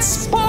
Spot.